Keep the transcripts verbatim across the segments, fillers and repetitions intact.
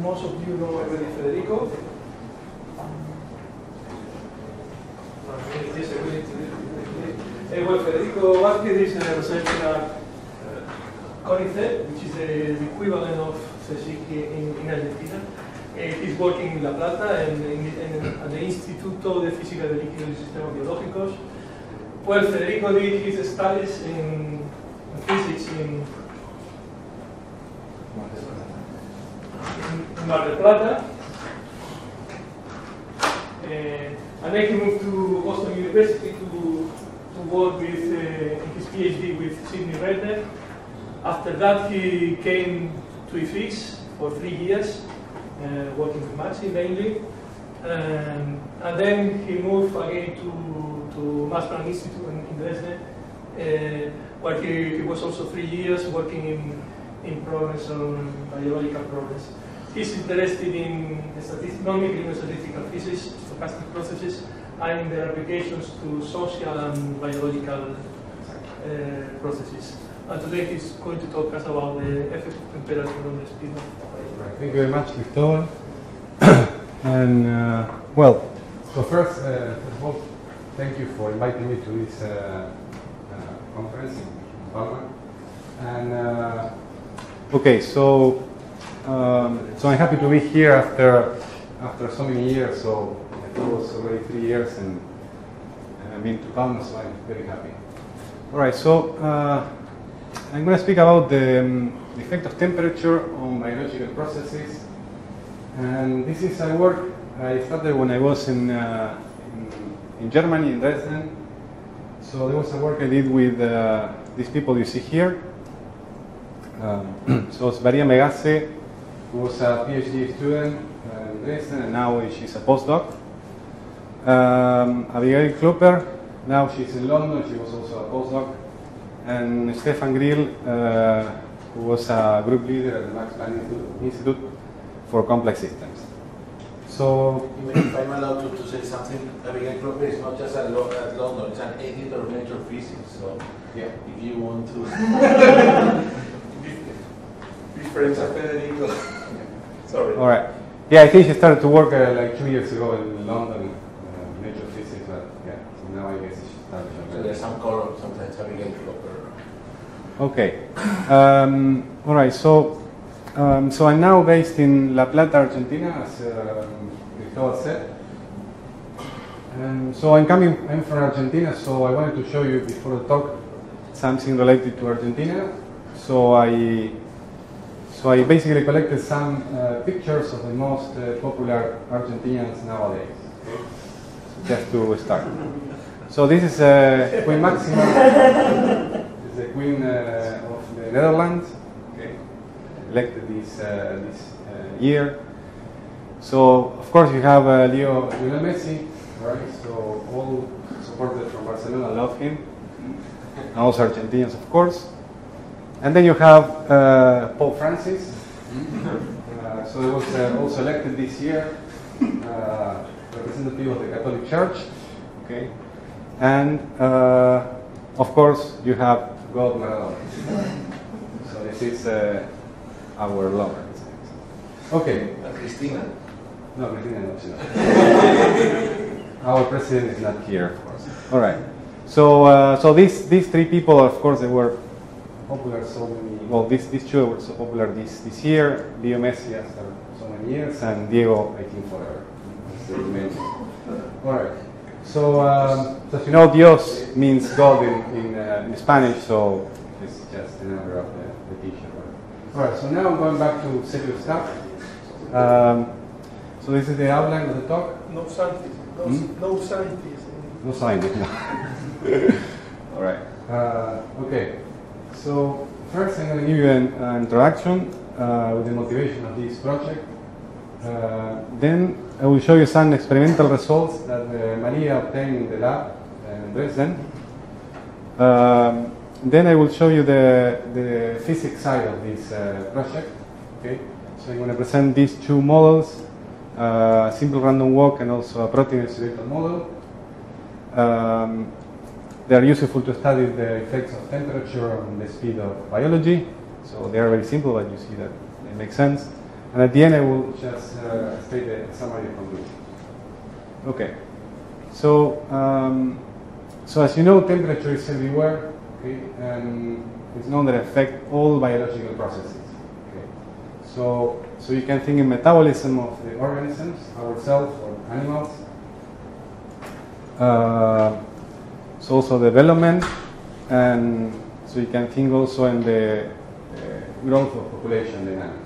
most of you know already Federico. Well, Federico Vázquez is a researcher at CONICET, which is the equivalent of C S I C in, in Argentina. He's working in La Plata and, and, and the Instituto de Física de Líquidos y Sistemas Biológicos. Well, Federico did his studies in physics in Mar del Plata, uh, and then he moved to Boston University to, to work with uh, his PhD with Sydney Redner. After that, he came to IFISC for three years, uh, working with Maxi mainly, um, and then he moved again to, to Max Planck Institute in, in Dresden, uh, where he, he was also three years working in, in progress on biological progress. He's interested in non-mechanical statistical physics, stochastic processes, and in their applications to social and biological uh, processes. And today he's going to talk us about the effect of temperature on the speed of biology. Thank you very much, Victor. And uh, well, so first, uh, first of all, thank you for inviting me to this uh, uh, conference in Palma. And uh, okay, so. Um, so I'm happy to be here after after so many years. So I thought it was already three years, and, and I've been to Palma, so I'm very happy. All right, so uh, I'm going to speak about the, um, the effect of temperature on biological processes, and this is a work I started when I was in uh, in, in Germany, in Dresden. So there was a work I did with uh, these people you see here. Um, so it's Maria Megasse, who was a PhD student uh, in Dresden, and now she's a postdoc. Um, Abigail Klopper, now she's in London, she was also a postdoc. And Stefan Grill, uh, who was a group leader at the Max Planck Institute for Complex Systems. So, even if I'm allowed to, to say something, Abigail Klopper is not just at, Lo at London, it's an editor of Nature Physics. So, yeah, if you want to. Friends of Federico. Sorry. All right. Yeah, I think she started to work uh, like two years ago in London, uh, Nature Physics, but yeah, so now I guess she started. So there's some color sometimes having a developer. Okay. Um, all right. So, um, so I'm now based in La Plata, Argentina, as Cristóbal um, said. And so I'm coming. I'm from Argentina, so I wanted to show you before the talk something related to Argentina. So I. So I basically collected some uh, pictures of the most uh, popular Argentinians nowadays. Okay. So just to start. So this is uh, Queen Maxima, is the Queen uh, of the Netherlands, okay. Elected this uh, this uh, year. So of course you have uh, Leo Messi, right? So all supporters from Barcelona love him, and also Argentinians, of course. And then you have uh, Pope Francis, uh, so he was uh, also elected this year, uh, representative of the Catholic Church. Okay, and uh, of course you have God Maradona. So this is uh, our lover. Okay. Uh, Cristina. No, Cristina no. Our president is not here, of course. All right. So uh, so these these three people, of course, they were. Popular so many. Well, these these two were so popular this this year. Leo Messi after so many years, and Diego, I think, forever. All right. So, um, so as you know, Dios means God in in, uh, in Spanish, so it's just the number of the, the teacher. All right. So now I'm going back to secular stuff. Um, so this is the outline of the talk. No scientists. No, hmm? no scientists. No scientists. No. All right. Uh, okay. So first I'm going to give you an uh, introduction uh, with the motivation of this project. Uh, then I will show you some experimental results that uh, Maria obtained in the lab in Dresden. Um, then I will show you the, the physics side of this uh, project. Okay. So I'm going to present these two models, uh, a simple random walk and also a protein oscillator model. Um, They are useful to study the effects of temperature on the speed of biology. So they are very simple, but you see that they make sense. And at the end, I will just uh, state a summary of conclusion. Okay. So, um, so as you know, temperature is everywhere, okay, and it's known that it affects all biological processes. Okay. So, so you can think in metabolism of the organisms, ourselves or animals. Uh, it's also development, and so you can think also in the uh, growth of population dynamics.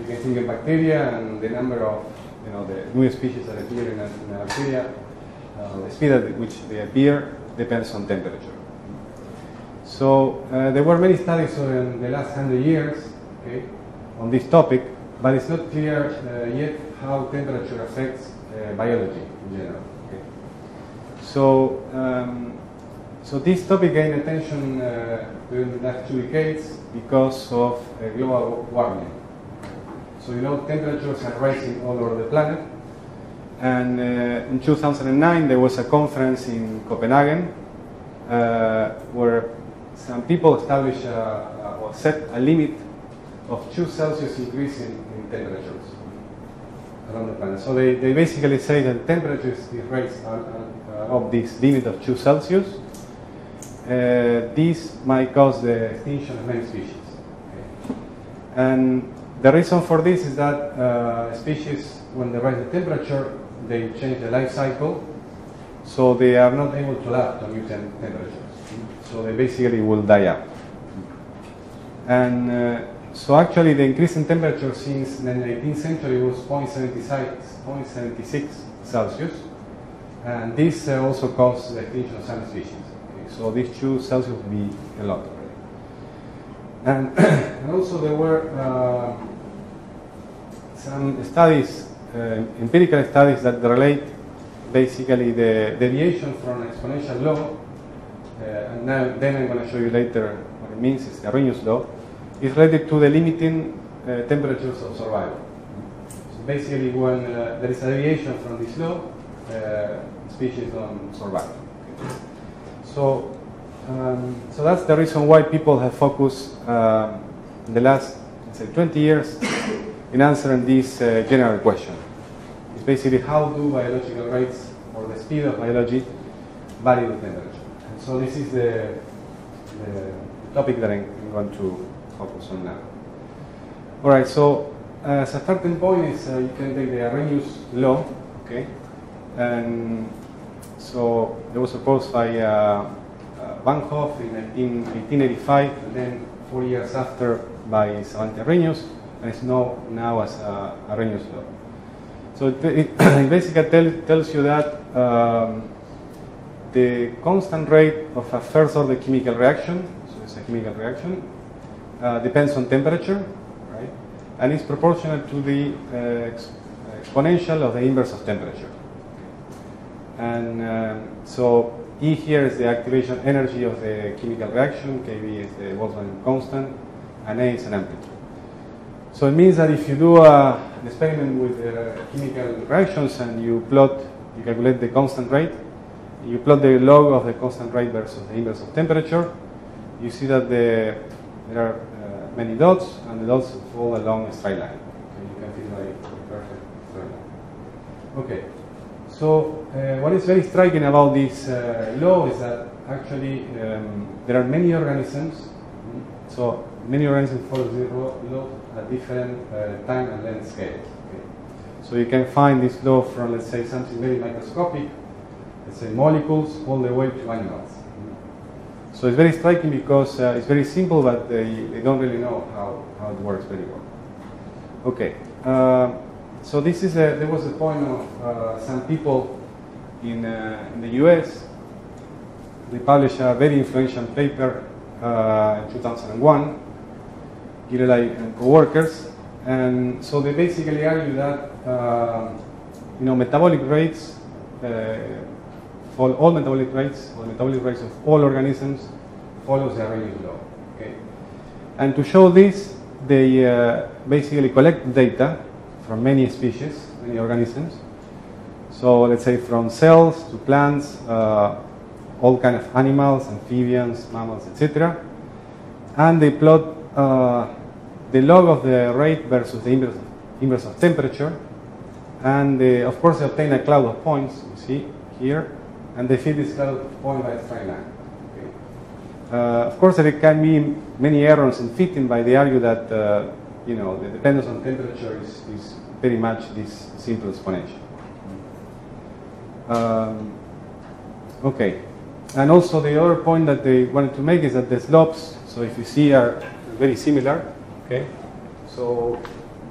You can think of bacteria and the number of, you know, the new species that appear in a, in a bacteria. Uh, the speed at which they appear depends on temperature. So uh, there were many studies in the last hundred years, okay, on this topic, but it's not clear uh, yet how temperature affects uh, biology in general. Okay. So, um, so this topic gained attention uh, during the last two decades because of uh, global warming. So you know, temperatures are rising all over the planet. And uh, in two thousand nine, there was a conference in Copenhagen uh, where some people established a, or set a limit of two Celsius increase in, in temperatures around the planet. So they, they basically say that temperatures is raised of this limit of two Celsius. Uh, this might cause the extinction of many species. Okay. And the reason for this is that uh, species, when they rise the temperature, they change the life cycle, so they are not able to adapt to new temperatures. So they basically will die out. And uh, so actually the increase in temperature since the eighteenth century was zero point seven six Celsius. And this uh, also caused the extinction of some species. Okay, so these two Celsius would be a lot already. And, and also there were uh, some studies, uh, empirical studies that relate basically the deviation from an exponential law. Uh, and now, then I'm going to show you later what it means. It's the Arrhenius law. It's related to the limiting uh, temperatures of survival. So basically, when uh, there is a deviation from this law, uh, species don't survive. Okay. So, um, so that's the reason why people have focused uh, in the last, let's say, twenty years in answering this uh, general question. It's basically how do biological rates or the speed of biology vary with temperature. So this is the, the topic that I'm going to focus on now. All right, so uh, as a starting point is uh, you can take the Arrhenius law, okay? And so there was proposed by uh, uh, Van Hoff in eighteen eighty-five, and then four years after by Svante Arrhenius, and it's known now as uh, Arrhenius law. So it, it basically tell, tells you that um, the constant rate of a first order chemical reaction, so it's a chemical reaction, uh, depends on temperature, right? And is proportional to the uh, ex exponential of the inverse of temperature. And um, so E here is the activation energy of the chemical reaction, K B is the Boltzmann constant, and A is an amplitude. So it means that if you do uh, an experiment with uh, chemical reactions and you plot, you calculate the constant rate, you plot the log of the constant rate versus the inverse of temperature, you see that the, there are uh, many dots, and the dots fall along a straight line. Okay, you can feel like a perfect straight line. Okay, so uh, what is very striking about this uh, law is that actually um, there are many organisms, so many organisms follow this law at different uh, time and length scales. Okay. So you can find this law from, let's say, something very microscopic, let's say molecules, all the way to animals. Mm-hmm. So it's very striking because uh, it's very simple, but they, they don't really know how, how it works very well. Okay, uh, so this is a, there was a point of uh, some people in, uh, in the U S. They published a very influential paper uh, in two thousand one, Gillooly and co-workers, and so they basically argue that uh, you know, metabolic rates, uh, All, all metabolic rates, all metabolic rates of all organisms follows the Arrhenius law. Okay, and to show this, they uh, basically collect data from many species, many organisms. So let's say from cells to plants, uh, all kind of animals, amphibians, mammals, et cetera. And they plot uh, the log of the rate versus the inverse of, inverse of temperature, and uh, of course they obtain a cloud of points, you see here, and they feed this cloud of points by a straight line. Okay. Uh, of course, there can be many errors in fitting, but they argue that uh, you know, the dependence on temperature is, is very much this simple exponential. Um, okay, and also the other point that they wanted to make is that the slopes, so if you see, are very similar. Okay, so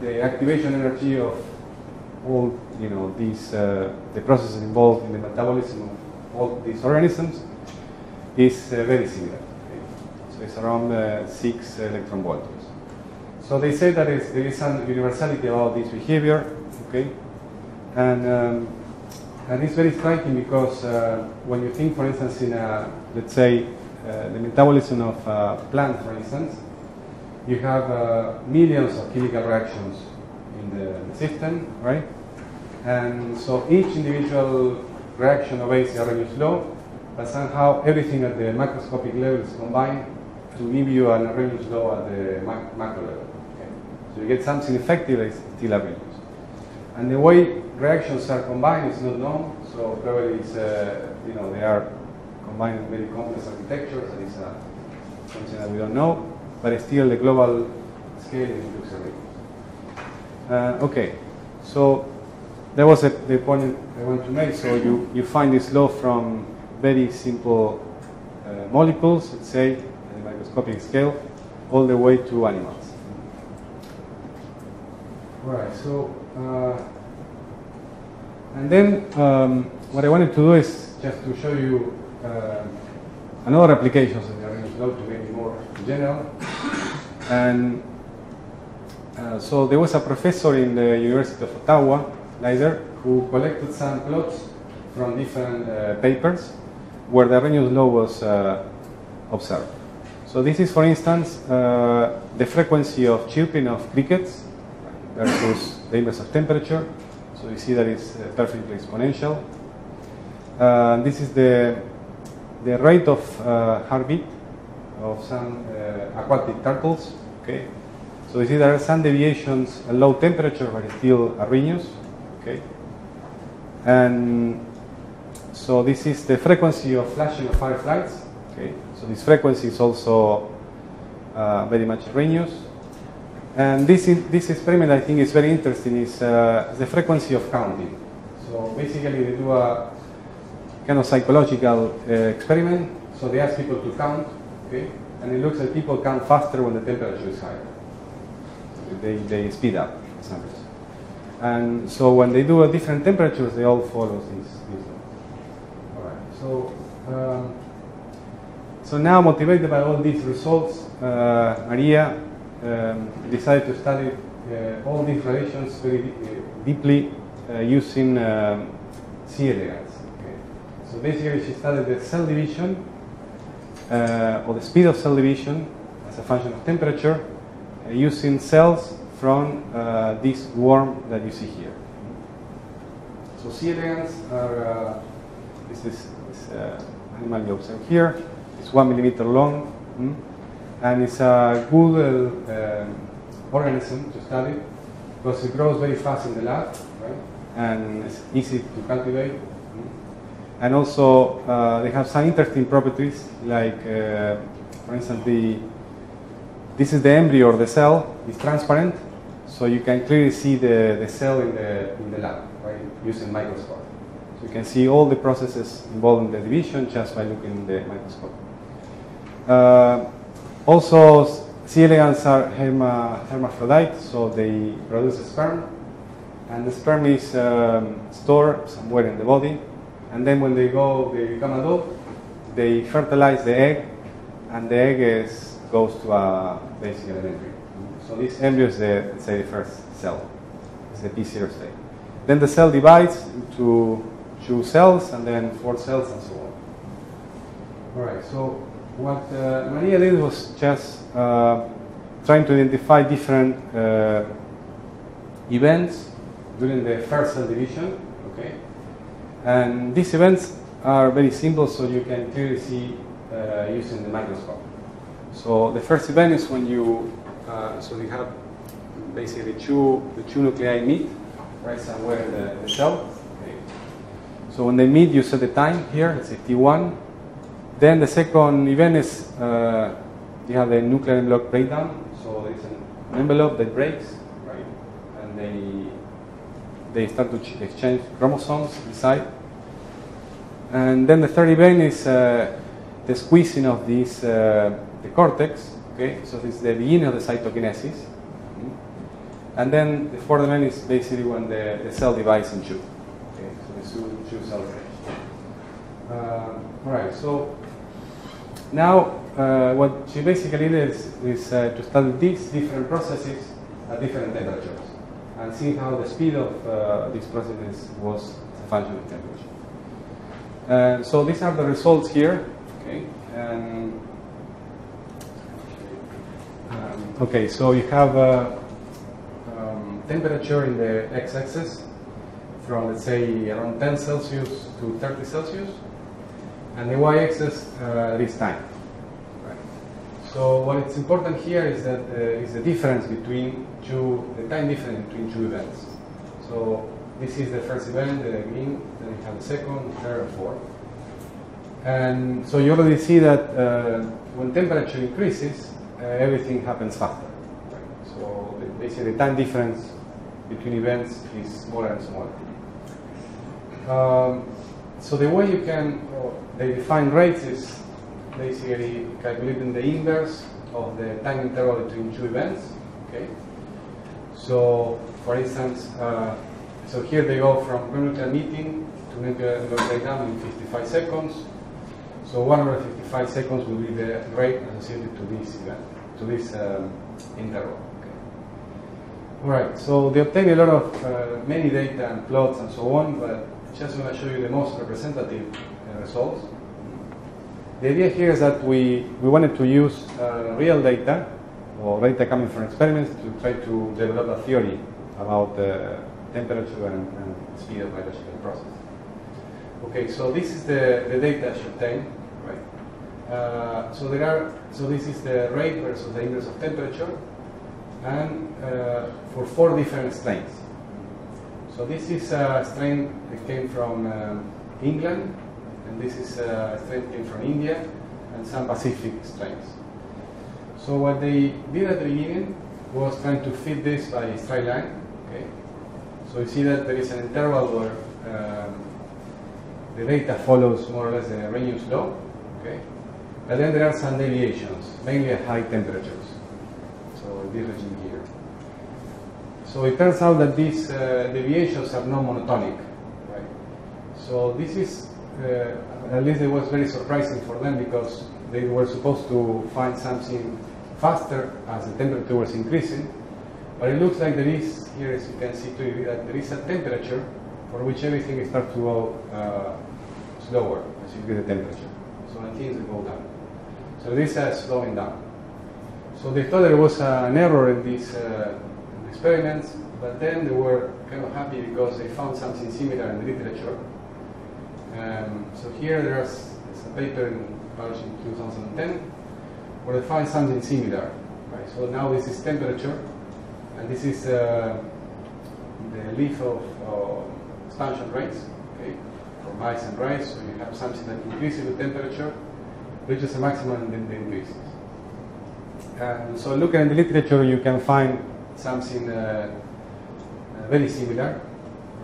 the activation energy of all, you know, these uh, the processes involved in the metabolism of all these organisms is uh, very similar. Okay. So it's around uh, six electron volts. So they say that it's, there is some universality about this behavior. Okay, and um, and it's very striking because uh, when you think, for instance, in a, let's say uh, the metabolism of a plant, for instance, you have uh, millions of chemical reactions in the system, right? And so each individual reaction obeys the Arrhenius law, but somehow everything at the macroscopic level is combined to give you an Arrhenius law at the mac macro level. Okay. So you get something effective that is still Arrhenius. And the way reactions are combined is not known, so probably it's, uh, you know, they are combined in very complex architectures, and it's uh, something that we don't know. But still, the global scale looks already. Uh, okay, so that was a, the point I want to make. So you, you find this law from very simple uh, molecules, let's say, at the microscopic scale, all the way to animals. All right, so, uh, and then um, what I wanted to do is just to show you uh, another application of the Arrhenius law to make it more general. And uh, so there was a professor in the University of Ottawa, Leizer, who collected some plots from different uh, papers where the Arrhenius law was uh, observed. So this is, for instance, uh, the frequency of chirping of crickets versus the inverse of temperature. So you see that it's uh, perfectly exponential. Uh, this is the, the rate of uh, heartbeat of some uh, aquatic turtles. Okay, so you see there are some deviations at low temperature, but it's still Arrhenius. Okay, and so this is the frequency of flashing of fireflies. Okay, so this frequency is also uh, very much Arrhenius. And this in, this experiment I think is very interesting. Is uh, the frequency of counting. So basically they do a kind of psychological uh, experiment. So they ask people to count. Okay. And it looks like people count faster when the temperature is higher. They, they speed up. And so when they do at different temperatures, they all follow these these laws. All right. So, um, so now motivated by all these results, uh, Maria um, decided to study uh, all these relations very deeply uh, using um, C. elegans. Okay. So basically, she studied the cell division. Uh, or the speed of cell division as a function of temperature uh, using cells from uh, this worm that you see here. So C. elegans are uh, this is this, uh, animal you observe here. It's one millimeter long, mm, and it's a good uh, um, organism to study because it grows very fast in the lab, right? And it's easy to cultivate. And also, uh, they have some interesting properties, like, uh, for instance, the this is the embryo or the cell. It's transparent, so you can clearly see the, the cell in the in the lab, right, using microscope. So you can see all the processes involved in the division just by looking in the microscope. Uh, also, C. elegans are herma, hermaphrodite, so they produce sperm, and the sperm is um, stored somewhere in the body. And then when they go, they become adult, they fertilize the egg, and the egg is, goes to a basically an embryo. So this embryo is the, let's say, the first cell. It's the P zero state. Then the cell divides into two cells, and then four cells, and so on. All right, so what uh, Maria did was just uh, trying to identify different uh, events during the first cell division, okay? And these events are very simple, so you can clearly see uh, using the microscope. So the first event is when you Uh, so you have basically two, the two nuclei meet right somewhere in the, the cell. Okay. So when they meet, you set the time here, let's say T one. Then the second event is uh, you have the nuclear envelope breakdown. So there's an envelope that breaks, right? And they they start to exchange chromosomes inside. And then the third event is uh, the squeezing of these uh, the cortex. Okay, so this is the beginning of the cytokinesis. Mm-hmm. And then the fourth event is basically when the, the cell divides in two. Okay, so the two cell uh, All right. So now uh, what she basically did is, is uh, to study these different processes at different temperatures and see how the speed of uh, these processes was a function of temperature. Uh, so these are the results here. Okay. And um, okay. So you have uh, um, temperature in the x-axis from let's say around ten Celsius to thirty Celsius, and the y-axis uh, this time. Right. So what is important here is that uh, is the difference between two, the time difference between two events. So this is the first event, the green, then you have the second, third, and fourth. And so you already see that uh, when temperature increases, uh, everything happens faster. Right? So the, basically the time difference between events is smaller and smaller. Um, so the way you can, oh, they define rates is basically calculating the inverse of the time interval between two events. Okay. So for instance, uh, so here they go from nuclear meeting to nuclear breakdown in fifty-five seconds. So one over fifty-five seconds will be the rate associated to this event, to this um, interval. Okay. All right. So they obtain a lot of uh, many data and plots and so on, but just want to show you the most representative uh, results. The idea here is that we we wanted to use uh, real data or data coming from experiments to try to develop a theory about the uh, temperature and, and speed of biological process. Okay, so this is the, the data she obtained, right? Uh, so there are, so this is the rate versus the inverse of temperature, and uh, for four different strains. So this is a strain that came from uh, England, and this is a strain that came from India, and some Pacific strains. So what they did at the beginning was trying to fit this by a straight line. Okay. So you see that there is an interval where um, the data follows more or less the Arrhenius law, okay? But then there are some deviations, mainly at high temperatures. So this region here. So it turns out that these uh, deviations are non-monotonic, right? So this is, uh, at least it was very surprising for them because they were supposed to find something faster as the temperature was increasing. But it looks like there is, here as you can see, too, that there is a temperature for which everything starts to go uh, slower as you get the temperature. So when things go down. So this is slowing down. So they thought there was uh, an error in these uh, experiments, but then they were kind of happy because they found something similar in the literature. Um, so here there's, there's a paper published in two thousand ten where they find something similar. Right? So now this is temperature. And this is uh, the leaf of uh, expansion rates, okay, for mice and rice. So you have something that increases with temperature, reaches a maximum, and then they increases. And so looking at the literature, you can find something uh, uh, very similar,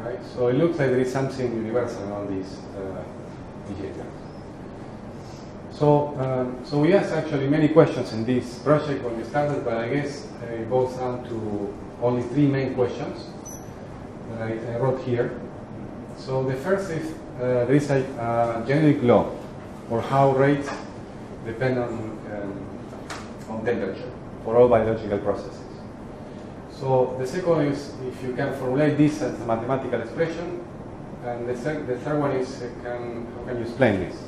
right? So it looks like there is something universal on these uh, behaviors. So, um, so we asked actually many questions in this project when we started, but I guess uh, it boils down to only three main questions that I, I wrote here. So the first is uh, there is a uh, generic law, or how rates depend on um, on temperature for all biological processes. So the second is if you can formulate this as a mathematical expression, and the, the third one is uh, can, how can you explain this?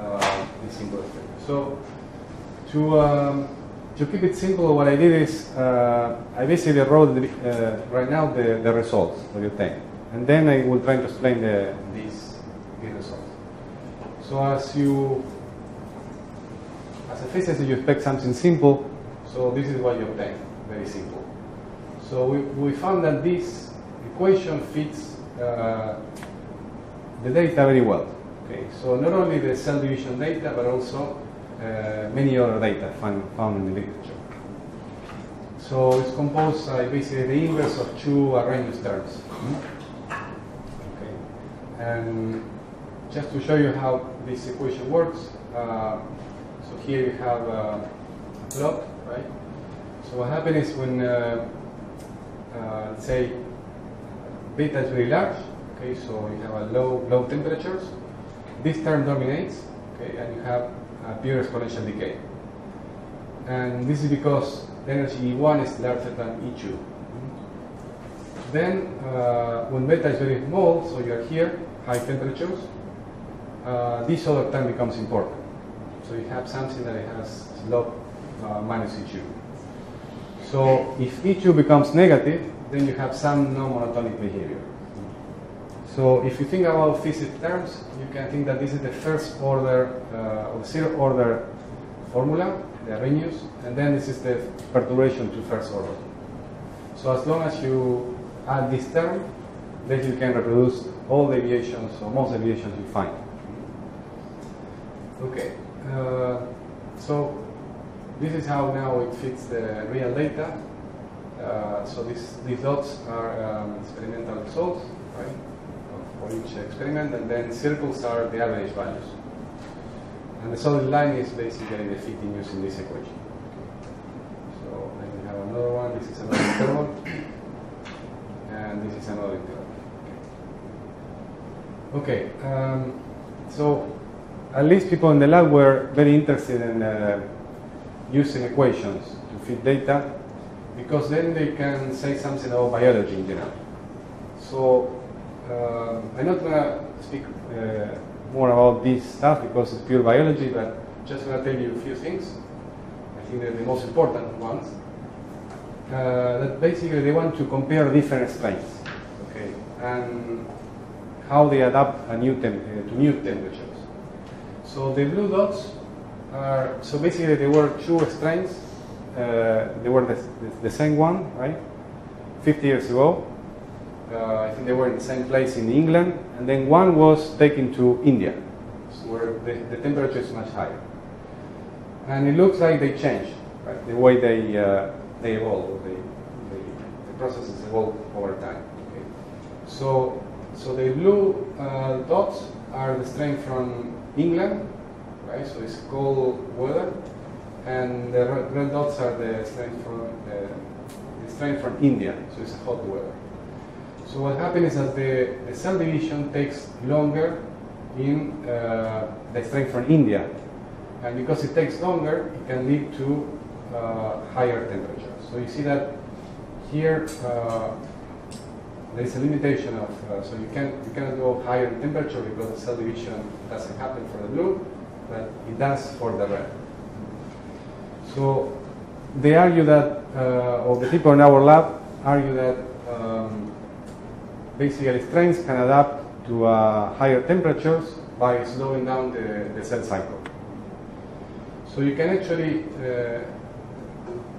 Uh, this simple experiment. So to um, to keep it simple, what I did is uh, I basically wrote the, uh, right now the, the results that you take, and then I will try to explain the these the results. So as you as a physicist, you expect something simple. So this is what you obtain, very simple. So we, we found that this equation fits uh, the data very well. Okay, so not only the cell division data, but also uh, many other data found, found in the literature. So it's composed uh, basically the inverse of two Arrhenius terms. Okay, and just to show you how this equation works, uh, so here you have a plot, right? So what happens is when uh, uh, let's say beta is very large, okay, so you have a low low temperatures. This term dominates, okay, and you have a pure exponential decay. And this is because the energy E one is larger than E two. Then, uh, when beta is very small, so you are here, high temperatures, uh, this other term becomes important. So you have something that has slope uh, minus E two. So if E two becomes negative, then you have some non-monotonic behavior. So if you think about physics terms, you can think that this is the first order uh, or zero order formula, the Arrhenius, and then this is the perturbation to first order. So as long as you add this term, then you can reproduce all deviations or most deviations you find. Okay, uh, so this is how now it fits the real data. Uh, so this, these dots are um, experimental results, right? For each experiment, and then circles are the average values. And the solid line is basically the fitting using this equation. So then we have another one, this is another interval, and this is another interval. Okay, okay. Um, so at least people in the lab were very interested in uh, using equations to fit data, because then they can say something about biology in general. So Uh, I'm not going to speak uh, more about this stuff because it's pure biology, but just going to tell you a few things. I think they're the most important ones. Uh, that basically they want to compare different strains, okay, and how they adapt a new tem uh, to new temperatures. So the blue dots are, so basically there were two strains. Uh, they were the, the same one, right? fifty years ago. Uh, I think they were in the same place in England, and then one was taken to India, so where the, the temperature is much higher. And it looks like they changed, right? The way they uh, they evolve, they, they, the processes evolve over time. Okay. So, so the blue uh, dots are the strain from England, right? So it's cold weather, and the red dots are the strain from uh, the strain from India, so it's hot weather. So what happens is that the, the cell division takes longer in uh, the strain from India, and because it takes longer, it can lead to uh, higher temperatures. So you see that here uh, there is a limitation of uh, so you can you cannot go higher in temperature because the cell division doesn't happen for the blue, but it does for the red. So they argue that, uh, or the people in our lab argue that. Um, Basically, strains can adapt to uh, higher temperatures by slowing down the, the cell cycle. So you can actually, uh,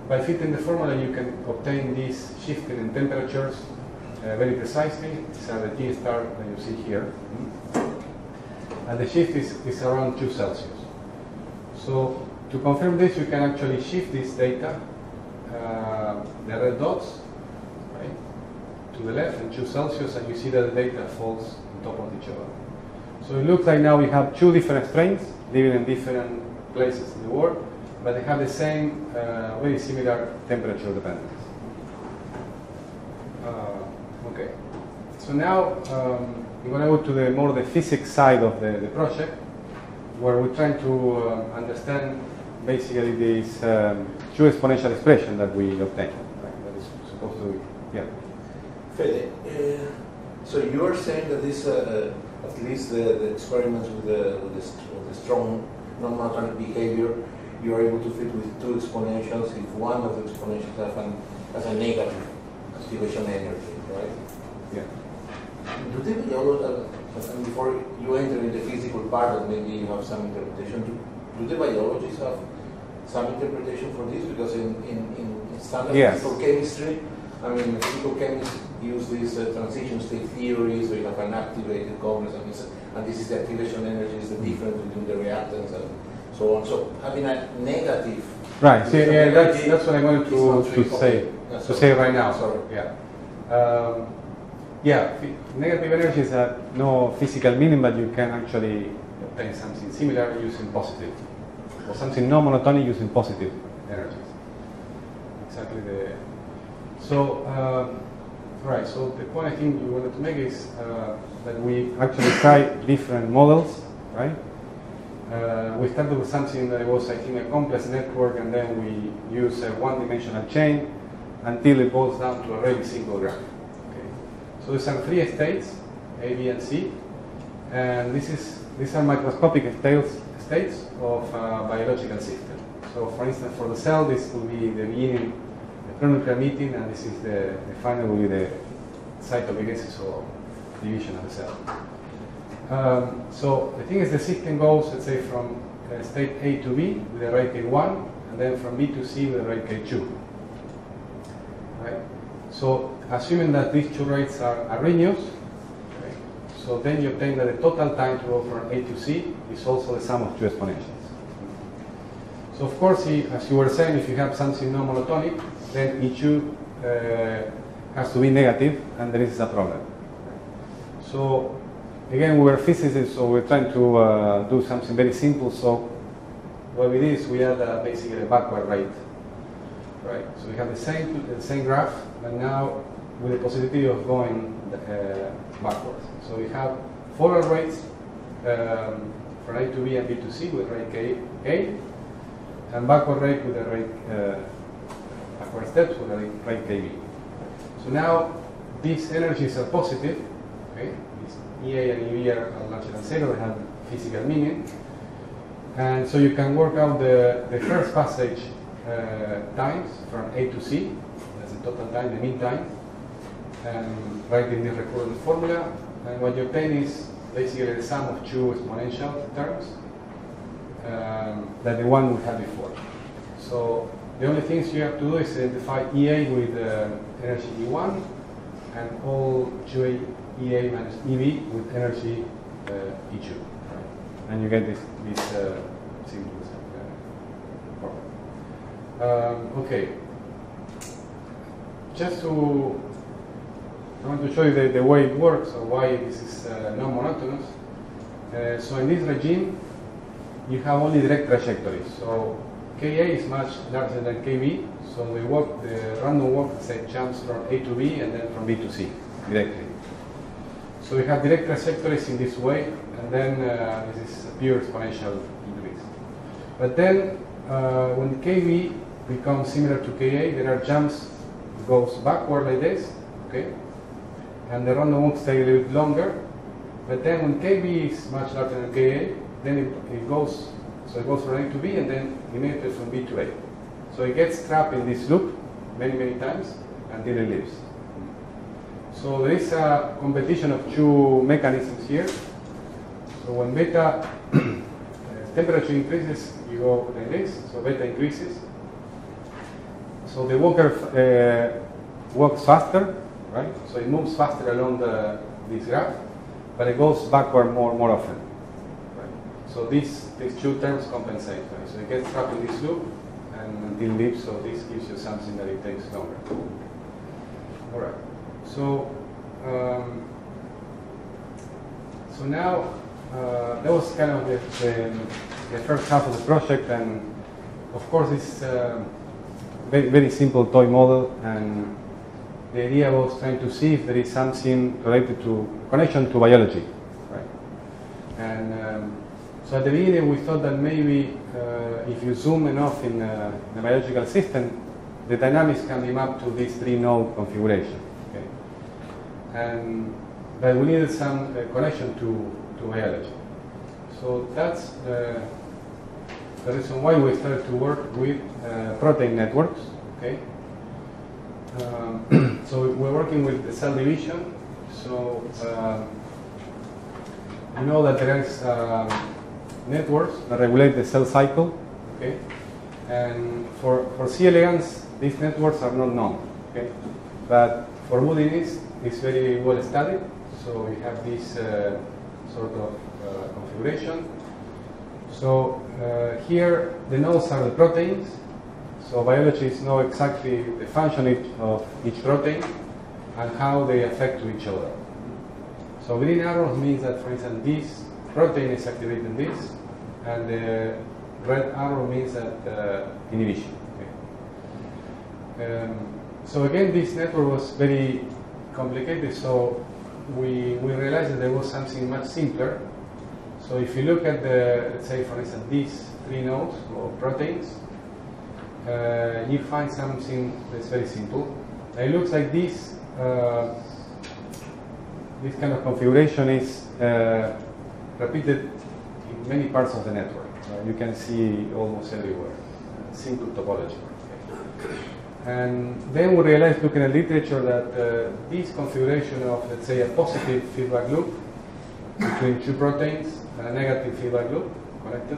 by fitting the formula, you can obtain these shifting in temperatures uh, very precisely. These are the G star that you see here. And the shift is, is around two Celsius. So to confirm this, you can actually shift this data, uh, the red dots, to the left and two Celsius, and you see that the data falls on top of each other. So it looks like now we have two different strains living in different places in the world, but they have the same, uh, very similar temperature dependence. Uh, okay. So now um, we're going to go to the more the physics side of the, the project, where we're trying to uh, understand basically these um, two exponential expression that we obtain. Right? That is supposed to, yeah. Fede, uh, so you are saying that this, uh, at least the, the experiments with the, with the, with the strong non-monotonic behavior, you are able to fit with two exponentials if one of the exponentials has, an, has a negative activation energy, right? Yeah. Do they believe that, and before you enter in the physical part, that maybe you have some interpretation, do, do the biologists have some interpretation for this? Because in, in, in standard yes. physical chemistry, I mean, physical chemists use these uh, transition state theories where you have an activated complex, and this, and this is the activation energy, is the difference between the reactants and so on. So having a negative. Right, so, yeah, that's, that's what I wanted to, to say, yeah, to say right now, sorry, yeah. Um, yeah, negative energy is at no physical meaning, but you can actually obtain something similar using positive, or something non-monotonic using positive energies. Exactly the... So, um, right, so the point I think you wanted to make is uh, that we actually try different models, right? Uh, we started with something that was, I think, a complex network, and then we use a one-dimensional chain until it boils down to a really single graph. Okay. So there's some three states, A, B, and C, and this is these are microscopic states states of a biological system. So, for instance, for the cell, this will be the beginning, the pronuclear meeting, and this is the, the final will be the cytokinesis or division of the cell. Um, so the thing is, the system goes, let's say, from uh, state A to B with a rate K one, and then from B to C with a rate K two. Right? So assuming that these two rates are Arrhenius, right? So then you obtain that the total time to go from A to C is also the sum of two exponentials. So of course, as you were saying, if you have something non-monotonic, then E two uh, has to be negative, and there is a problem. So again, we were physicists, so we're trying to uh, do something very simple. So what we did is we had uh, basically a backward rate, right? So we have the same the same graph, but now with the possibility of going uh, backwards. So we have forward rates um, for A to B and B to C with rate K A, and backward rate with the rate uh, backward steps with the rate K B. So now these energies are positive, okay? E A and E B are larger than zero, they have physical meaning. And so you can work out the, the first passage uh, times from A to C, that's the total time, the mean time, and write in the recurrent formula. And what you obtain is basically the sum of two exponential terms um, that the one we had before. So the only things you have to do is identify E A with uh, energy E one and all two A. E A minus E B with energy uh, E two, right? And you get this this uh, single problem. Um, okay. Just to I want to show you the, the way it works or why this is uh, non-monotonous. Uh, so in this regime, you have only direct trajectories. So K A is much larger than K B. So we walk the random walk say jumps from A to B and then from B to C directly. So we have direct trajectories in this way, and then uh, this is a pure exponential increase. But then, uh, when K B becomes similar to K A, there are jumps that goes backward like this, okay? And the random walk stays a little bit longer. But then, when K B is much larger than K A, then it, it goes, so it goes from A to B, and then immediately from B to A. So it gets trapped in this loop many, many times until it leaves. So there is a competition of two mechanisms here. So when beta temperature increases, you go like this. So beta increases. So the walker uh, walks faster, right? So it moves faster along the, this graph, but it goes backward more more often. Right? So these these two terms compensate. Right? So it gets trapped in this loop and until leaves. So this gives you something that it takes longer. All right. So, um, so now uh, that was kind of the, the, the first half of the project, and of course it's a very, very simple toy model, and the idea was trying to see if there is something related to connection to biology, right? And um, so at the beginning we thought that maybe uh, if you zoom enough in uh, the biological system, the dynamics can be mapped to this three-node configuration. And that we needed some uh, connection to, to biology. So that's uh, the reason why we started to work with uh, protein networks. Okay. Um, so we're working with the cell division. So uh, we know that there is uh, networks that regulate the cell cycle. Okay. And for, for C. elegans, these networks are not known. Okay? But for budding yeast, it's very well studied. So we have this uh, sort of uh, configuration. So uh, here, the nodes are the proteins. So biologists know exactly the function of each protein and how they affect to each other. So green arrows means that, for instance, this protein is activating this, and the red arrow means that uh, inhibition. Okay. Um, so again, this network was very complicated, so we, we realized that there was something much simpler. So if you look at the, let's say, for instance, these three nodes or proteins, uh, you find something that's very simple. It looks like this. Uh, this kind of configuration is uh, repeated in many parts of the network. Uh, you can see almost everywhere. Simple topology. Okay. And then we realized, looking at literature, that uh, this configuration of, let's say, a positive feedback loop between two proteins and a negative feedback loop connected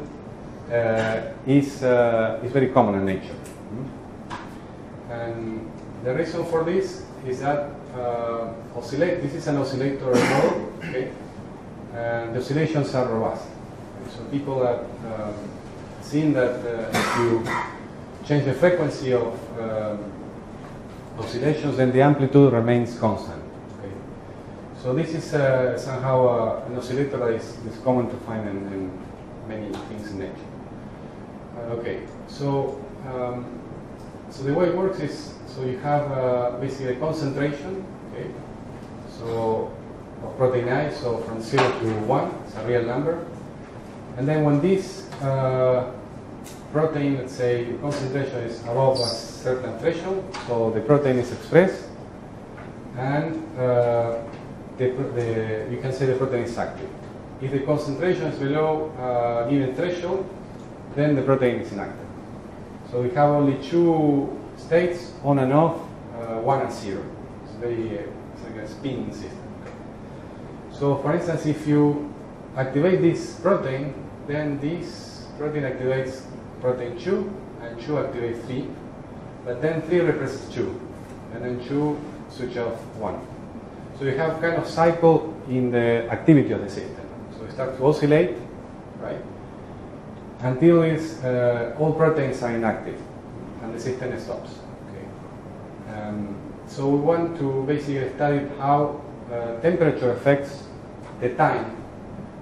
uh, is uh, is very common in nature. Mm-hmm. And the reason for this is that uh, oscillate. This is an oscillator model, okay? And the oscillations are robust. So people have um, seen that uh, if you change the frequency of um, oscillations, then the amplitude remains constant. Okay? So this is uh, somehow uh, an oscillator that is, is common to find in, in many things in nature. Uh, okay. So um, so the way it works is. So you have uh, basically a concentration, okay, so of protein I, so from zero to one, it's a real number. And then when this uh, protein, let's say, concentration is above a certain threshold, so the protein is expressed, and uh, the, the, you can say the protein is active. If the concentration is below a uh, given threshold, then the protein is inactive. So we have only two states on and off, uh, one and zero. It's very, uh, it's like a spinning system. So, for instance, if you activate this protein, then this protein activates protein two, and two activates three, but then three represses two, and then two switch off one. So you have kind of cycle in the activity of the system. So it starts to oscillate, right? Until it's, uh, all proteins are inactive. And the system stops. Okay. Um, so we want to basically study how uh, temperature affects the time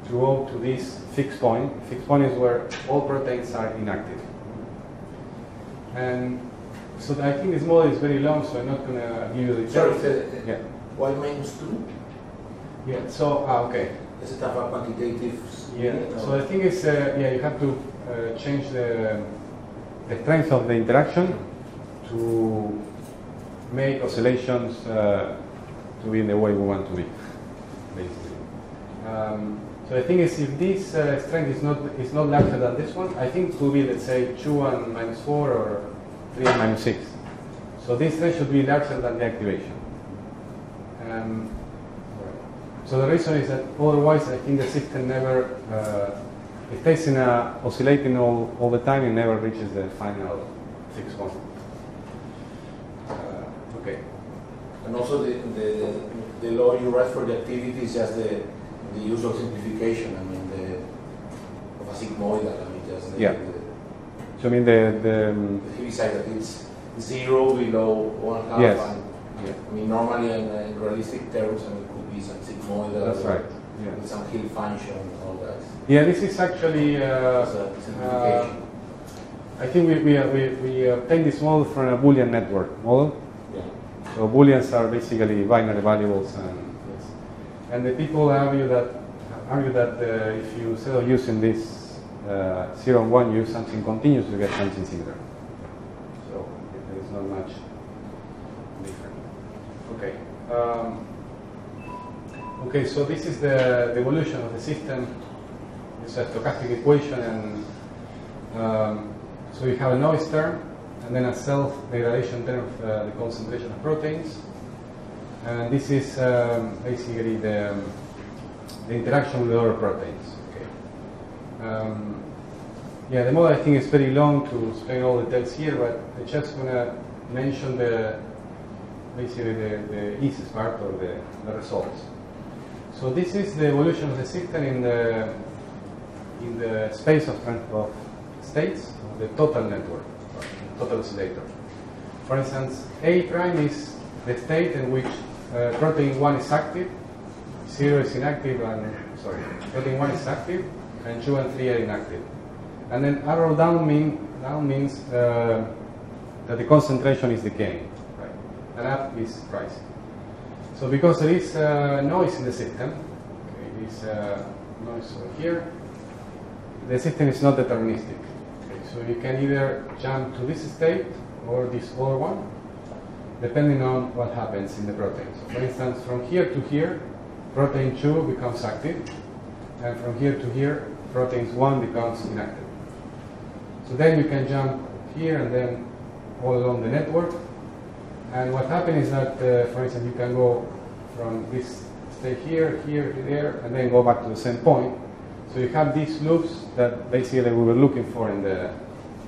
to go to this fixed point. Fixed point is where all proteins are inactive. And so I think this model is very long, so I'm not going to give you the details. Sorry, uh, yeah. one minus two. Yeah. So ah, okay. Does it have a quantitative? Yeah. So the thing is, uh, yeah, you have to uh, change the. Um, the strength of the interaction to make oscillations uh, to be in the way we want to be, basically. Um, so the thing is, if this uh, strength is not is not larger than this one, I think it will be, let's say, two and minus four or three and minus six. So this strength should be larger than the activation. Um, so the reason is that otherwise, I think the system never. Uh, It stays in a, oscillating all, all the time, it never reaches the final fixed point. Uh, okay. And also the, the, the law you write for the activity is just the, the use of simplification, I mean, the, of a sigmoidal, I mean, just the... Yeah. The, so I mean the... The, um, the Heaviside, that it's zero below one half, yes. And yeah. I mean, normally in, in realistic terms, I mean, it could be some sigmoidal. That's right. Yeah. With some Hill function and all that. Yeah, this is actually. Uh, uh, I think we we uh, we, we obtained this model from a Boolean network model. Yeah. So Booleans are basically binary variables, and yes. And the people argue that argue that uh, if you instead of using this uh, zero and one, you use something continuous, you get something similar. So there is not much different. Okay. Um, Okay, so this is the, the evolution of the system. It's a stochastic equation, and um, so you have a noise term, and then a self-degradation term of uh, the concentration of proteins. And this is um, basically the, um, the interaction with other proteins. Okay. Um, Yeah, the model, I think, is very long to explain all the details here, but I'm just going to mention the basically the, the easiest part or the, the results. So this is the evolution of the system in the in the space of transport states, the total network, the total oscillator. For instance, A prime is the state in which uh, protein one is active, zero is inactive, and sorry, protein one is active, and two and three are inactive. And then arrow down, mean, down means uh, that the concentration is decaying, right? And up is rising. So because there is uh, noise in the system, okay, there is uh, noise over here, the system is not deterministic. Okay, so you can either jump to this state or this other one, depending on what happens in the protein. So for instance, from here to here, protein two becomes active, and from here to here, protein one becomes inactive. So then you can jump here and then all along the network. And what happens is that, uh, for instance, you can go from this state here, here, there, and then go back to the same point. So you have these loops that basically we were looking for in the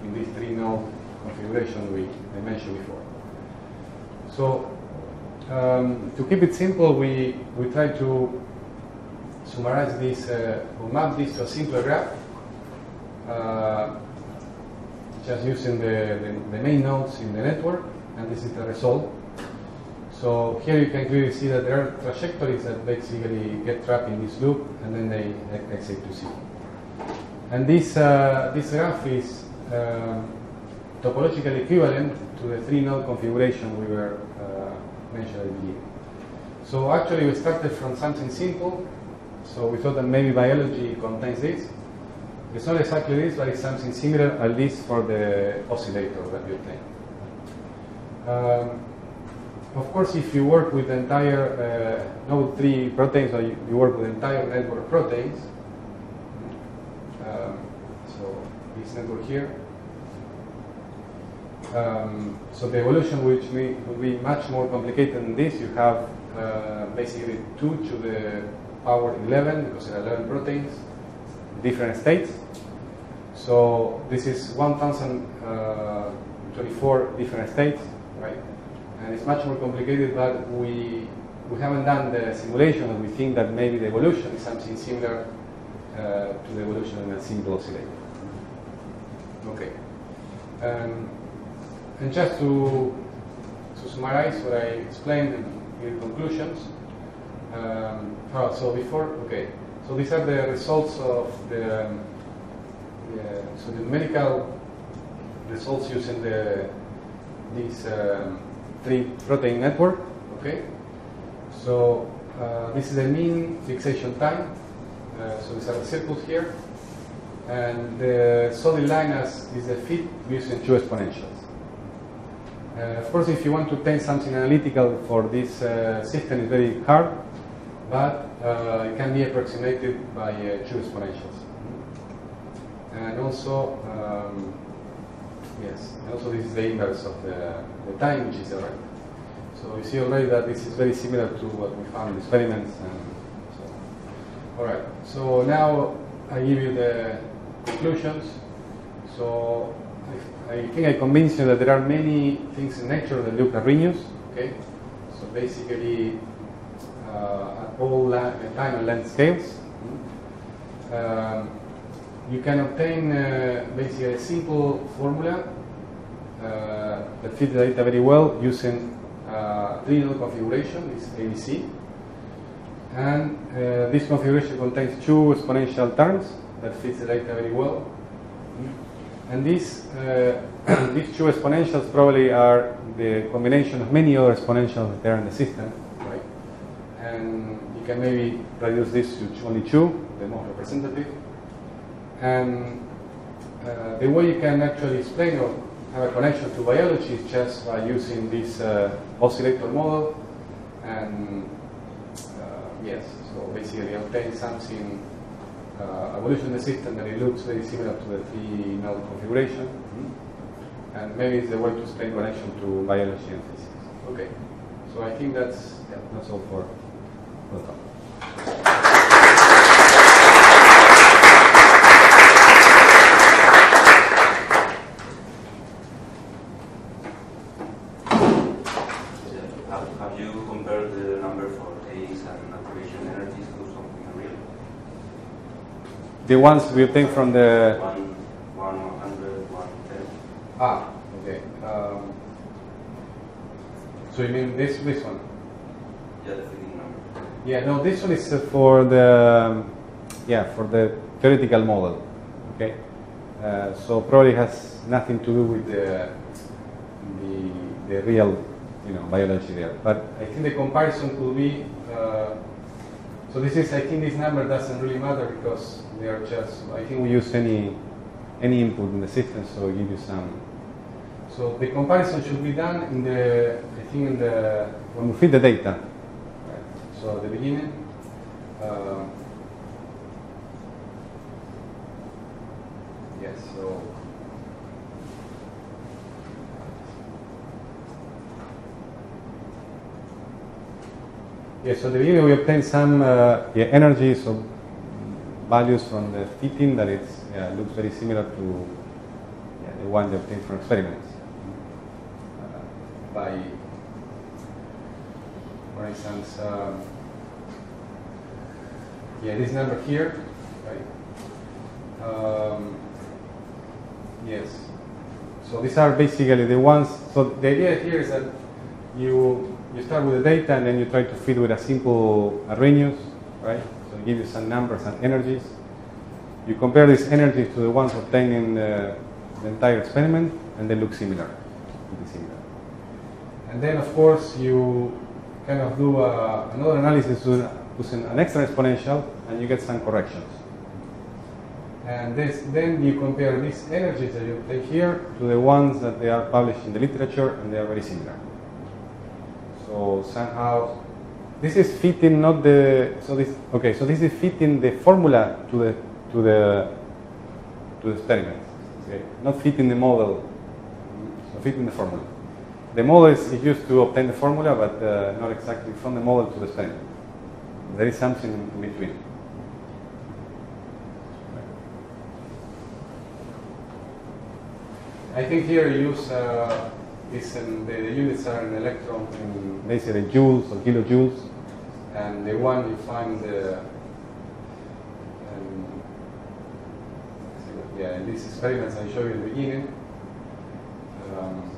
in this three node configuration we I mentioned before. So um, to keep it simple, we we try to summarize this, uh, or map this to a simpler graph. Uh, Just using the, the, the main nodes in the network, and this is the result. So here you can clearly see that there are trajectories that basically get trapped in this loop, and then they exit to zero. And this uh, this graph is uh, topologically equivalent to the three-node configuration we were uh, mentioned at the beginning. So actually, we started from something simple. So we thought that maybe biology contains this. It's not exactly this, but it's something similar, at least for the oscillator that you obtain. Um, of course, if you work with the entire uh, node three proteins, or you, you work with the entire network of proteins, um, so this network here, um, so the evolution which may, will be much more complicated than this. You have uh, basically two to the power eleven, because there are eleven proteins, different states. So this is one thousand twenty-four different states, right? And it's much more complicated, but we we haven't done the simulation, and we think that maybe the evolution is something similar uh, to the evolution in a simple oscillator. Okay. Um, and just to, to summarize what I explained in conclusions. Um, oh, so before, okay. So these are the results of the, um, yeah, so the numerical results using the this um, three protein network. Okay. So uh, this is the mean fixation time. Uh, so these are the circles here, and the solid line as is the fit using two exponentials. Uh, of course, if you want to obtain something analytical for this uh, system, it's very hard, but uh, it can be approximated by uh, two exponentials. And also, um, yes, and also this is the inverse of the, the time, which is arrived. So you see already that this is very similar to what we found in experiments. And so. All right, so now I give you the conclusions. So I, I think I convinced you that there are many things in nature that look at Arrhenius, okay? So basically, Uh, at all la time and length scales. Mm-hmm. um, you can obtain uh, basically a simple formula uh, that fits the data very well using uh, three-node configuration, it's A B C. And uh, this configuration contains two exponential terms that fits the data very well. Mm-hmm. And these, uh, these two exponentials probably are the combination of many other exponentials that are in the system. And you can maybe reduce this to only two, the most representative. And uh, the way you can actually explain or have a connection to biology is just by using this uh, oscillator model. And uh, yes, so basically obtain something, uh, evolution in the system that it looks very similar to the three node configuration. Mm-hmm. And maybe it's the way to explain connection to biology and physics. Okay, so I think that's, yeah, that's all for. Welcome. The ones we obtained from the... one hundred, one ten. Ah, okay. Um, so you mean this, this one? Yeah, that's the number. Yeah, no, this one is for the, um, yeah, for the theoretical model, okay? Uh, so probably has nothing to do with the, the, the real, you know, biology there. But I think the comparison could be, uh, so this is, I think this number doesn't really matter because they are just, I think we use any, any input in the system, so give you some. So the comparison should be done in the, I think in the, when we feed the data. Right. So at the beginning, uh, yes, so. Yes, so at the beginning we obtain some uh, yeah, energies or values from the fitting that it's, yeah, looks very similar to yeah, the one they obtained from experiments. Uh, by, for instance, um, yeah, this number here, right? Um, yes. So these are basically the ones. So the idea here is that you. You start with the data and then you try to feed with a simple Arrhenius, right? So give you some numbers and energies. You compare these energies to the ones obtained in the, the entire experiment, and they look similar. similar. And then, of course, you kind of do a, another analysis using an extra exponential, and you get some corrections. And this, then you compare these energies that you obtain here to the ones that they are published in the literature, and they are very similar. So somehow, this is fitting not the so this okay. So this is fitting the formula to the to the to the experiment. Okay, not fitting the model. So fitting the formula. The model is used to obtain the formula, but uh, not exactly from the model to the experiment. There is something in between. I think here you use. Uh, And the, the units are in electron, in basically joules or kilojoules, and the one you find the, um, yeah, in these experiments I showed you in the beginning. Um,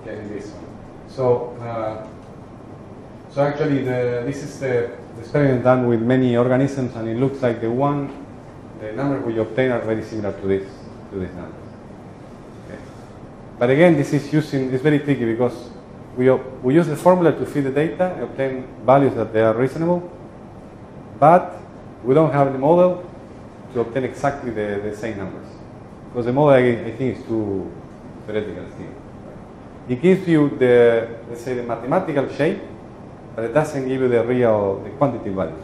okay, this one. So. Uh, So actually, the, this is the, the experiment done with many organisms, and it looks like the one, the number we obtain are very similar to this, to this number. Okay. But again, this is using it's very tricky because we we use the formula to feed the data, and obtain values that they are reasonable, but we don't have the model to obtain exactly the, the same numbers because the model I, I think is too theoretical still. It gives you the let's say the mathematical shape. But it doesn't give you the real, the quantitative values.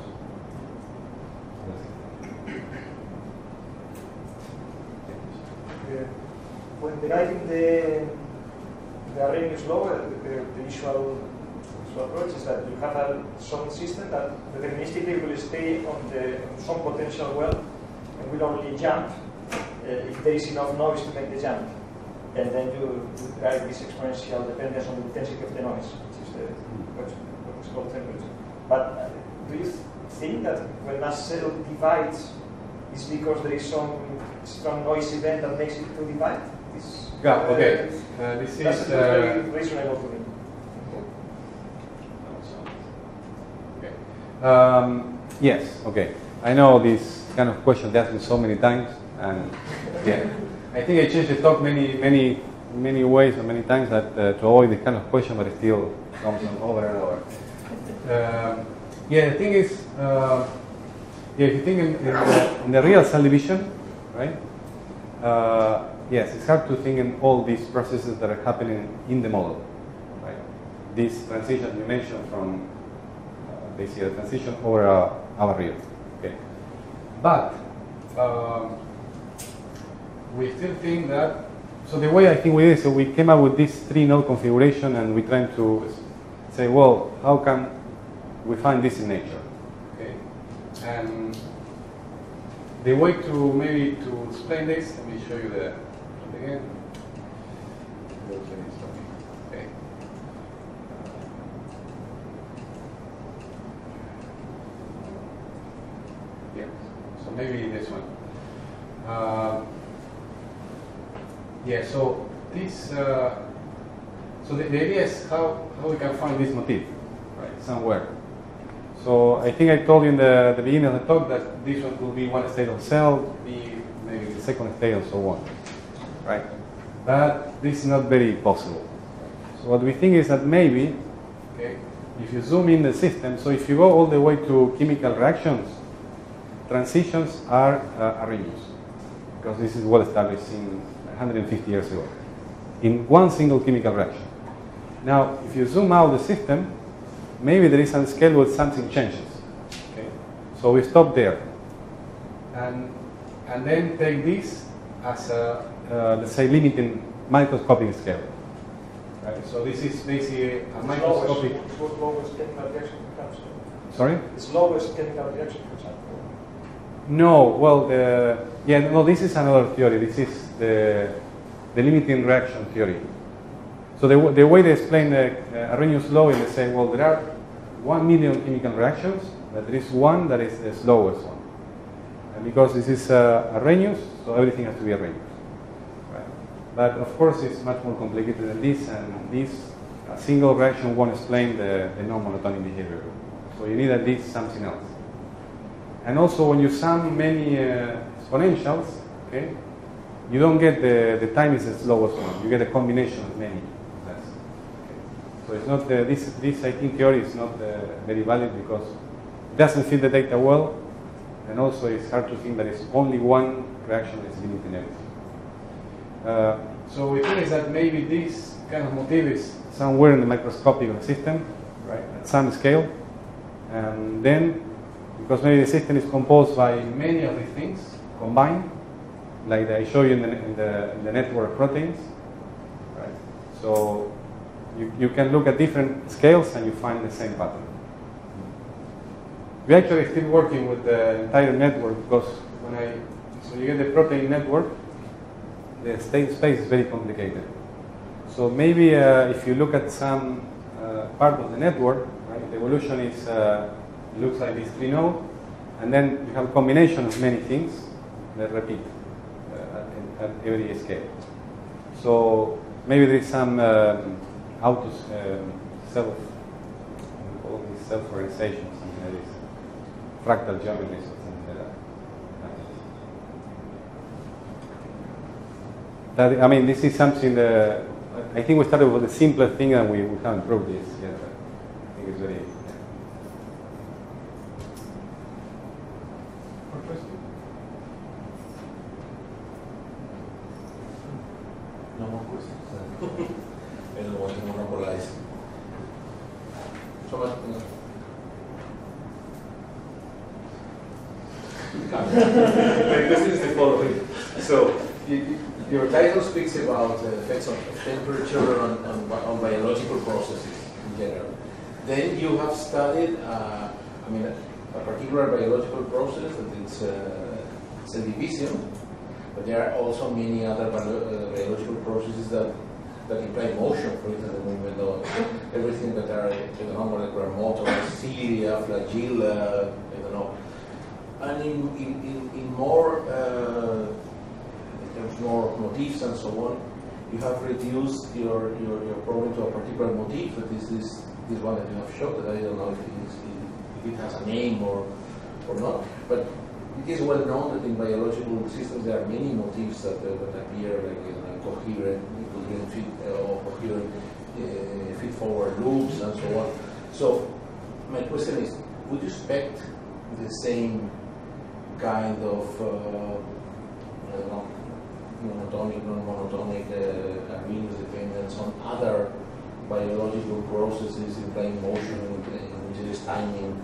Yeah. When deriving the the Arrhenius law, the, the usual approach is that you have a, some system that deterministically will stay on the on some potential well and will only jump uh, if there is enough noise to make the jump, and then you, you derive this exponential dependence on the intensity of the noise, which is the question. But do you think that when Marcel divides, it's because there is some strong noise event that makes it to divide? This, yeah, okay. Uh, uh, this is uh, very reasonable to me. Okay. Um, yes, okay. I know this kind of question they asked me so many times, and yeah, I think I changed the talk many, many, many ways and many times that uh, to avoid this kind of question, but it still comes on over and over. Uh, yeah, the thing is, uh, yeah, if you think in, in, the, in the real cell division, right? Uh, yes, it's hard to think in all these processes that are happening in the model, right? This transition you mentioned from uh, basically a transition over uh, our real, okay? But um, we still think that. So the way I think we did is so we came up with this three-node configuration, and we trying to say, well, how come we find this in nature? Okay, and the way to maybe to explain this, let me show you the again. Boltzmann is talking. Okay. Yeah. So maybe this one. Uh, yeah. So this. Uh, so the, the idea is how how we can find this motif, right? Somewhere. So I think I told you in the, the beginning of the talk that this one will be one state of cell, be maybe the second state and so on, right? But this is not very possible. So what we think is that maybe, okay, if you zoom in the system, so if you go all the way to chemical reactions, transitions are uh, arrhythmias, because this is well established in one hundred fifty years ago, in one single chemical reaction. Now, if you zoom out the system, maybe there is a scale where something changes. Okay. So we stop there, and and then take this as a uh, let's say limiting microscopic scale. Right. So this is basically a microscopic. It's lowest chemical reaction comes out. Sorry. It's lowest chemical reaction comes out. No. Well, the yeah. No. This is another theory. This is the the limiting reaction theory. So the, the way they explain the uh, Arrhenius law is they say, well, there are one million chemical reactions, but there is one that is the slowest one. And because this is uh, Arrhenius, so everything has to be Arrhenius. Right. But of course, it's much more complicated than this, and this a single reaction won't explain the, the non-monotonic behavior. So you need at least something else. And also, when you sum many uh, exponentials, okay, you don't get the, the time is the slowest one. You get a combination of many. So it's not the, this, this I think theory is not uh, very valid because it doesn't fit the data well, and also it's hard to think that it's only one reaction that's limiting everything. Uh, so we think is that maybe this kind of motif is somewhere in the microscopic system, right, at some scale, and then because maybe the system is composed by many of these things combined, like I show you in the, in the, in the network of proteins, right? So You, you can look at different scales and you find the same pattern. We actually are still working with the entire network because when I so you get the protein network, the state space is very complicated. So maybe uh, if you look at some uh, part of the network, right, the evolution is uh, looks like this three node, and then you have a combination of many things that repeat uh, at, at every scale. So maybe there is some. Um, How to um, self, all these self-organization, something like this, fractal geometry, something like that. that. I mean, this is something that I think we started with the simplest thing, and we, we haven't proved this yet. I think it's very. No more questions. I don't want to monopolize. So much. This is the following. So, you, your title speaks about the effects of temperature on, on, on biological processes in general. Then you have studied, uh, I mean, a particular biological process, and it's, uh, it's a division, but there are also many other bio uh, biological processes that. that imply motion, for instance, the movement of everything that are, I don't know, like motors, cilia, flagella, I don't know. And in, in, in, in more, uh, there's more motifs and so on, you have reduced your, your, your problem to a particular motif, but this is this one that you have shown, that I don't know if it, is, if it has a name or, or not. But it is well known that in biological systems there are many motifs that, uh, that appear like uh, coherent, Fit, uh, or coherent uh, feed-forward loops and so on. So my question is, would you expect the same kind of uh, I don't know, monotonic, non-monotonic uh, Arrhenius dependence on other biological processes implying motion, which is timing,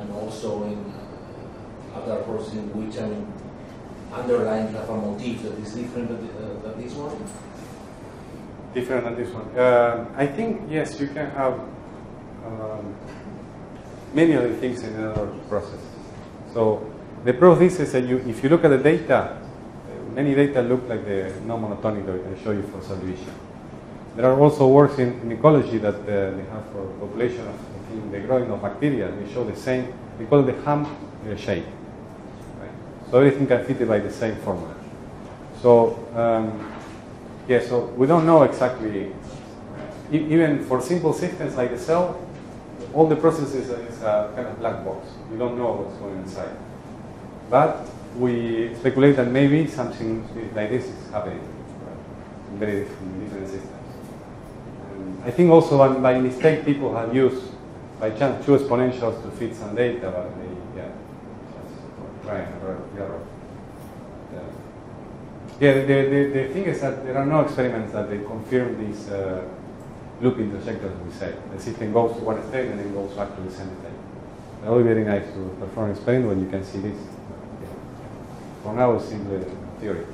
and also in uh, other processes in which I mean, underlying have a motif that is different than, uh, than this one? Different than this one. Uh, I think, yes, you can have um, many other things in another process. So the proof is that you, if you look at the data, many data look like the non-monotonic that I show you for subdivision. There are also works in, in ecology that uh, we have for population of the growing of bacteria. We show the same, we call the ham uh, shape. Right? So everything can fit by the same formula. So, um, yeah, so we don't know exactly, even for simple systems like the cell, all the processes is a kind of black box. We don't know what's going inside. But we speculate that maybe something like this is happening in very different, different systems. And I think also by mistake people have used, by chance, two exponentials to fit some data, but they, yeah, just try and error. Yeah, the, the, the thing is that there are no experiments that they confirm these uh, looping trajectories we say. The system goes to one state and then goes back to the same state. It will be very nice to perform an experiment when you can see this. Yeah. For now, it's simply theory.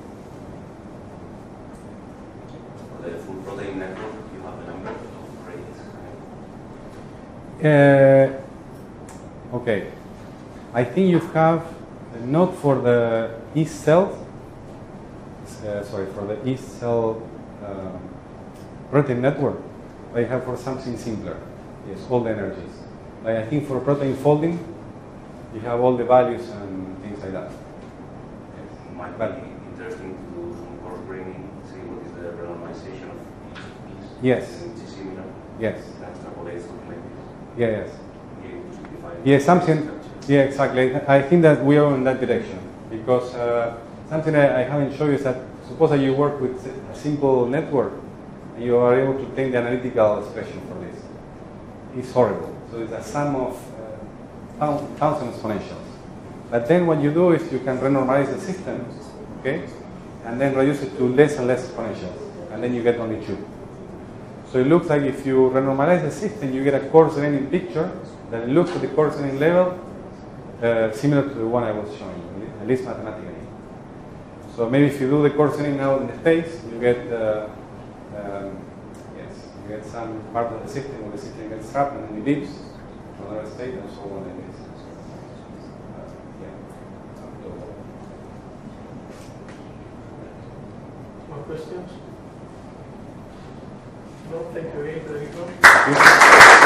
For the full protein network, you have a number of grades. Uh, okay. I think you have, uh, not for the yeast cells, uh, sorry, for the yeast cell uh, protein network, I have for something simpler. Yes, all the energies. Like I think for protein folding, you have all the values and things like that. Yes. It might but be interesting to do some coarse graining, see what is the randomization of each piece. Yes. It's similar. Yes. Extrapolate something like this. Yeah, yes. Yeah, something. Yeah, exactly. I think that we are in that direction because uh, something I, I haven't shown you is that suppose that you work with a simple network, and you are able to take the analytical expression for this. It's horrible. So it's a sum of uh, thousand exponentials. But then what you do is you can renormalize the system, okay? And then reduce it to less and less exponentials. And then you get only two. So it looks like if you renormalize the system, you get a corresponding picture that looks at the corresponding level uh, similar to the one I was showing you, at least mathematically. So maybe if you do the corresponding now in the space, you get uh, um, get some part of the system, or the system gets trapped and then it leaves to another state and so on and so on. Uh, yeah. More questions? No, thank you very much.